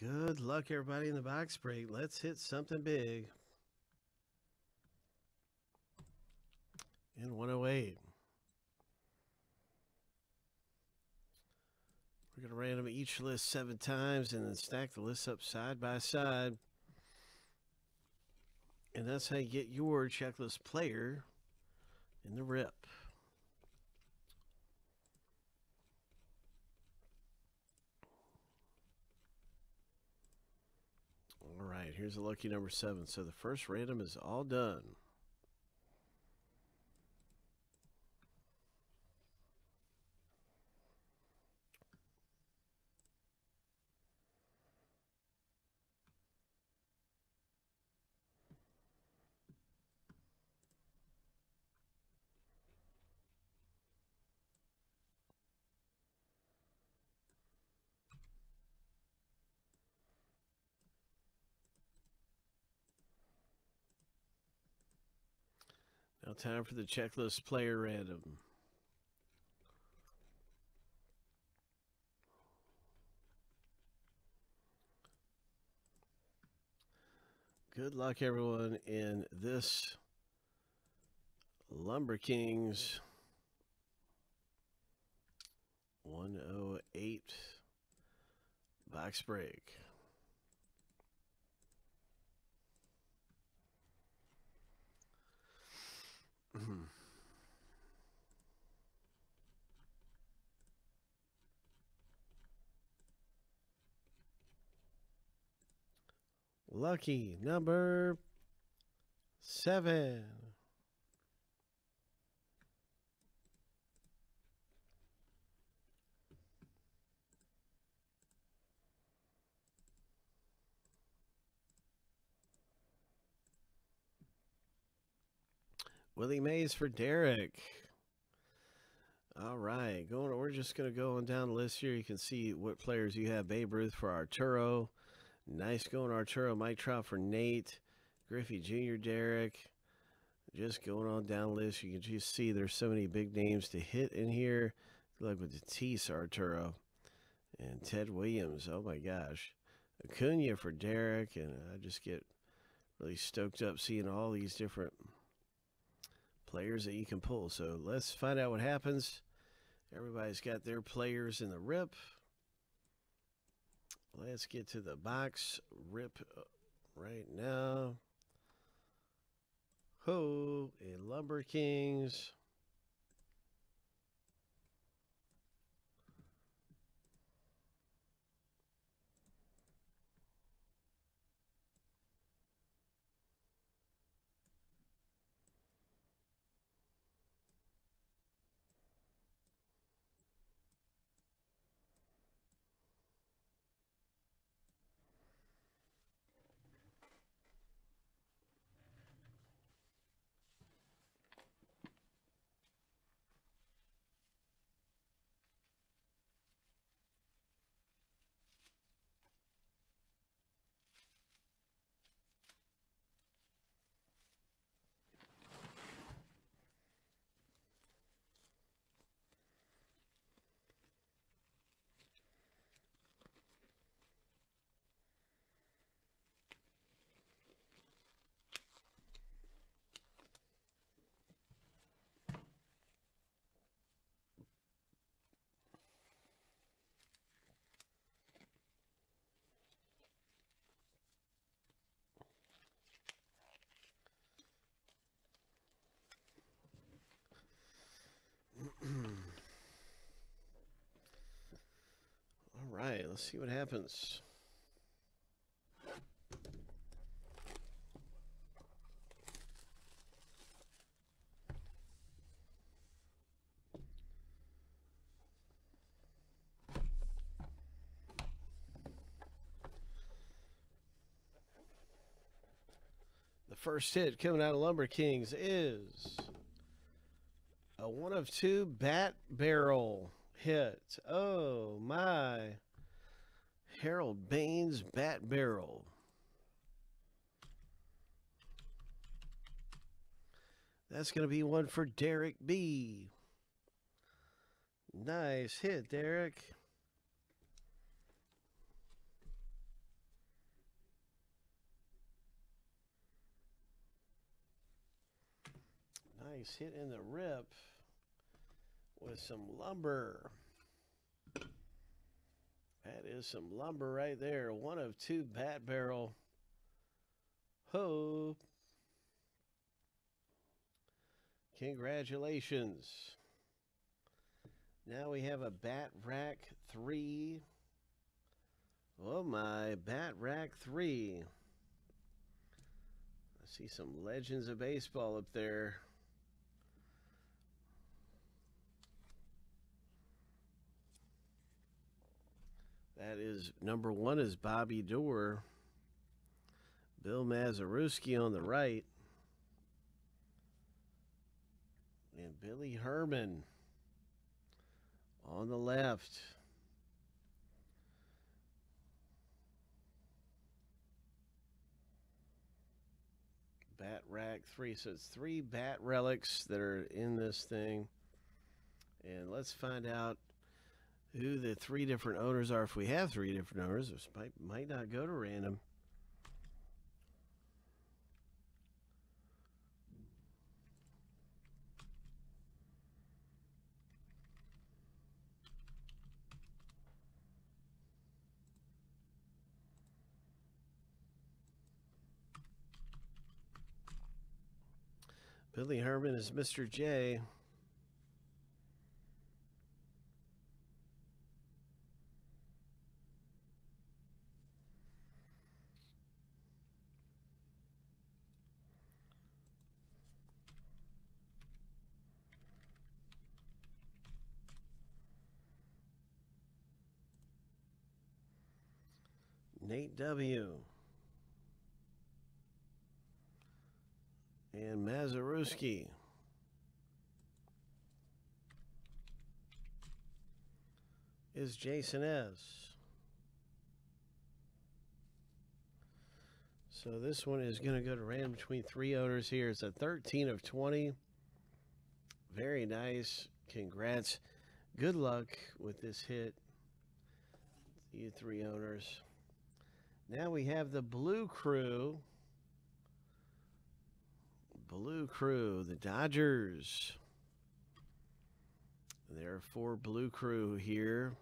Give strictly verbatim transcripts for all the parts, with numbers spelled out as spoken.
Good luck, everybody in the box break. Let's hit something big. And one oh eight. We're going to random each list seven times and then stack the lists up side by side. And that's how you get your checklist player in the rip. All right, here's the lucky number seven. So the first random is all done. Now time for the checklist player random. Good luck, everyone, in this Lumber Kings one oh eight box break. Lucky number seven. Willie Mays for Derek. All right, going. We're just going to go on down the list here. You can see what players you have. Babe Ruth for Arturo. Nice going, Arturo. Mike Trout for Nate. Griffey Junior Derek. Just going on down the list. You can just see there's so many big names to hit in here. Good luck with the Tatis, Arturo. And Ted Williams. Oh, my gosh. Acuna for Derek. And I just get really stoked up seeing all these different players that you can pull. So let's find out what happens. Everybody's got their players in the rip. Let's get to the box rip right now. Ho, and Lumber Kings. All right, let's see what happens. The first hit coming out of Lumber Kings is a one of two bat barrel hit. Oh my. Harold Baines bat barrel. That's going to be one for Derek B. Nice hit, Derek. Nice hit in the rip with some lumber. That is some lumber right there. One of two bat barrel. Ho. Congratulations. Now we have a bat rack three. Oh my, bat rack three. I see some legends of baseball up there. That is, number one is Bobby Doerr. Bill Mazeroski on the right. And Billy Herman on the left. Bat rack three. So it's three bat relics that are in this thing. And let's find out who the three different owners are. If we have three different owners, this might, might not go to random. Billy Herman is Mister J. Nate W. And Mazeroski. Is Jason S. So this one is going to go to random between three owners here. It's a thirteen of twenty. Very nice. Congrats. Good luck with this hit, you three owners. Now we have the Blue Crew. Blue Crew, the Dodgers. There are four Blue Crew here.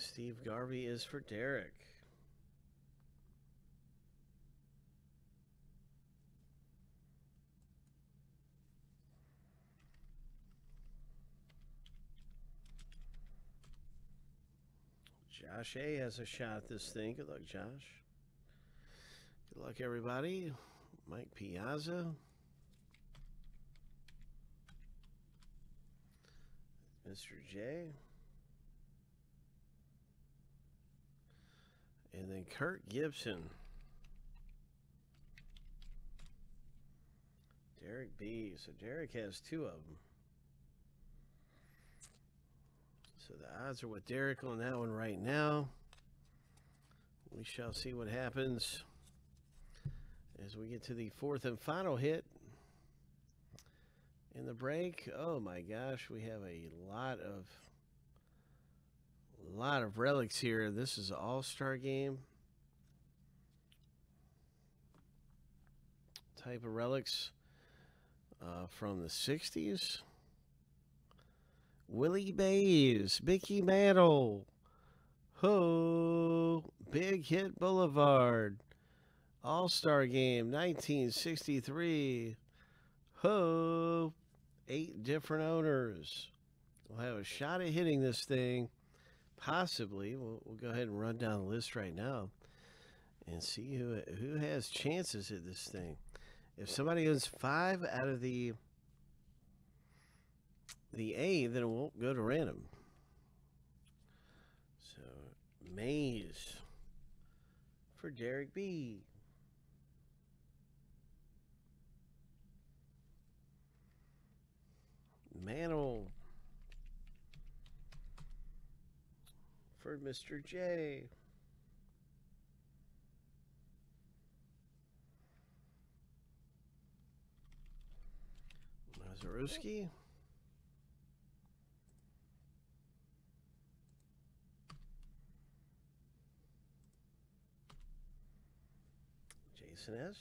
Steve Garvey is for Derek. Josh A has a shot at this thing. Good luck, Josh. Good luck, everybody. Mike Piazza. Mister J. And then Kirk Gibson. Derek B. So Derek has two of them. So the odds are with Derek on that one right now. We shall see what happens as we get to the fourth and final hit in the break. Oh my gosh, we have a lot of A lot of relics here. This is an all-star game type of relics uh, from the sixties. Willie Mays, Mickey Mantle, ho, Big Hit Boulevard, All-Star Game, nineteen sixty-three. Ho! Eight different owners. We'll have a shot at hitting this thing. Possibly. We'll, we'll go ahead and run down the list right now and see who who has chances at this thing. If somebody owns five out of the the A, then it won't go to random. So, Mays for Derek B. Mantle for Mister J. Mazeroski Jason S.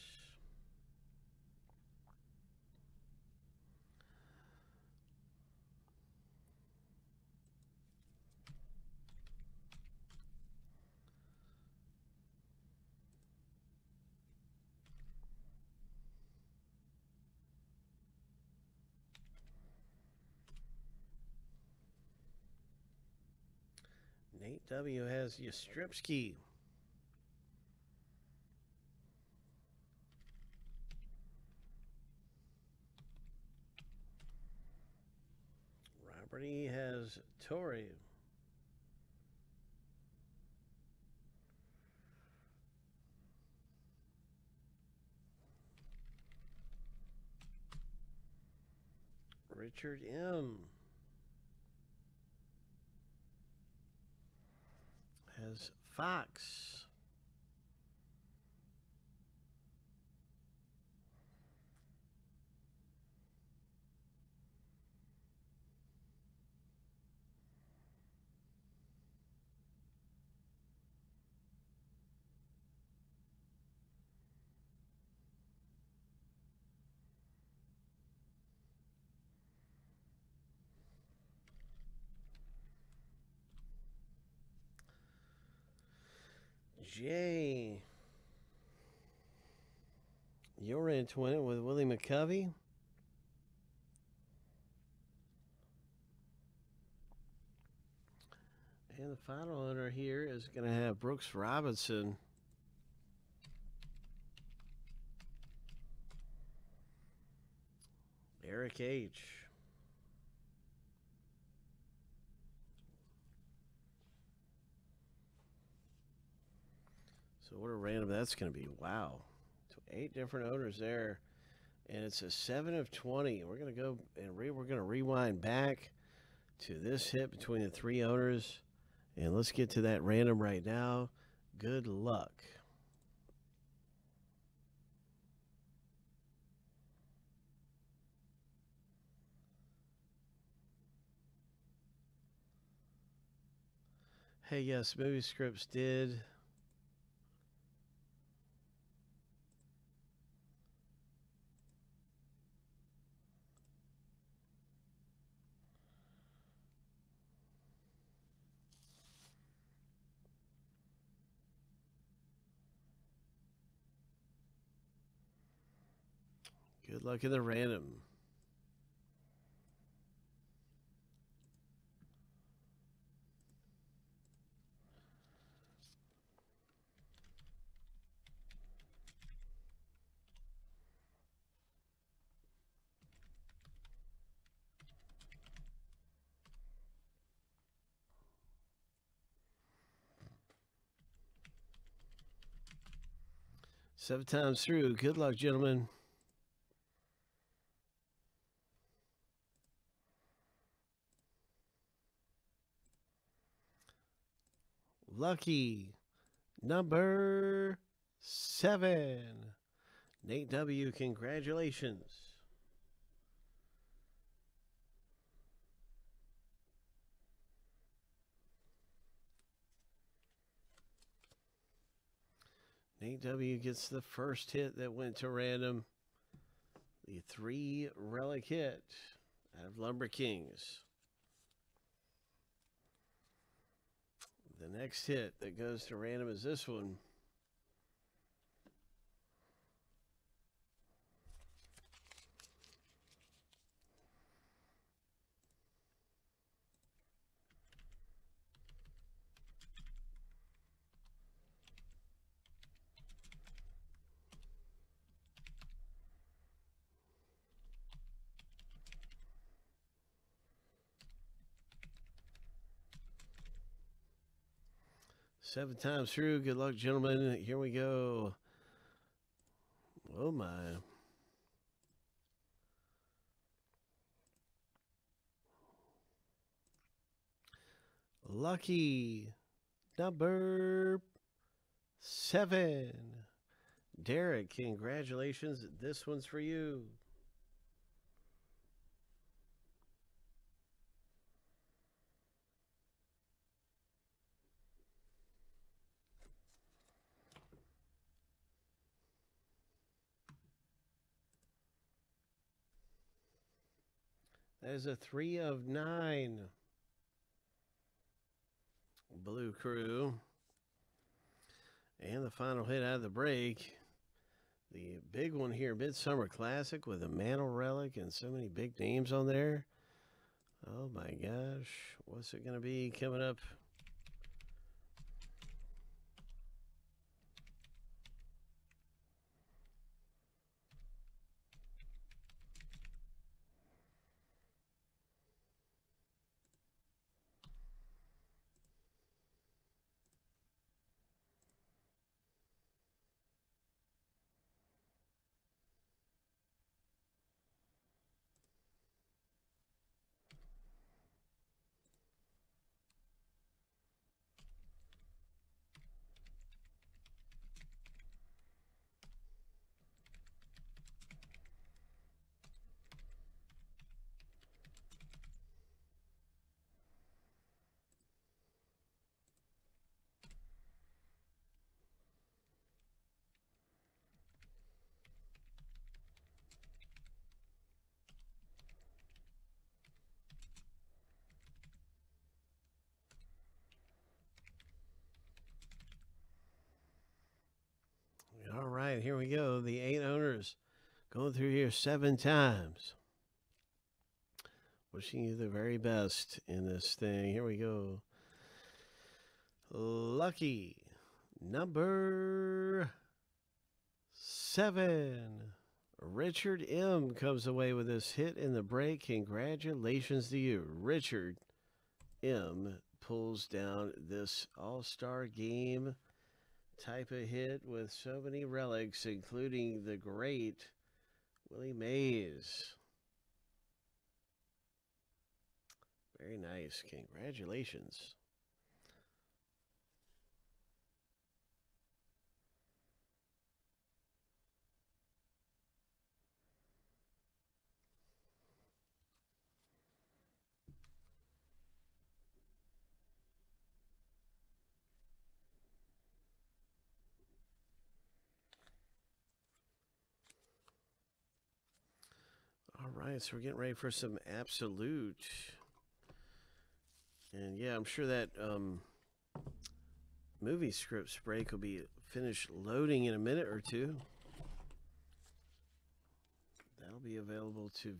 Nate W has Yastrzemski. Robert E has Torrey. Richard M has Fox. Jay, you're in to win it with Willie McCovey. And the final owner here is going to have Brooks Robinson Eric H. So what a random that's going to be. Wow. Eight different owners there. And it's a seven of twenty. We're going to go and re we're going to rewind back to this hit between the three owners. And let's get to that random right now. Good luck. Hey, yes, Movie Scripts did. Good luck in the random. Seven times through. Good luck, gentlemen. Lucky number seven. Nate W, congratulations. Nate W gets the first hit that went to random. The three relic hit out of Lumber Kings. The next hit that goes to random is this one. Seven times through. Good luck, gentlemen. Here we go. Oh, my. Lucky number seven. Derek, congratulations. This one's for you. That is a three of nine. Blue Crew. And the final hit out of the break. The big one here, Midsummer Classic, with a Mantle relic and so many big names on there. Oh my gosh. What's it going to be coming up? All right, here we go. The eight owners going through here seven times. Wishing you the very best in this thing. Here we go. Lucky number seven. Richard M. comes away with this hit in the break. Congratulations to you. Richard M. pulls down this all-star game type of hit with so many relics, including the great Willie Mays. Very nice. Congratulations. All right, so we're getting ready for some absolute. And yeah, I'm sure that um, movie scripts break will be finished loading in a minute or two. That'll be available to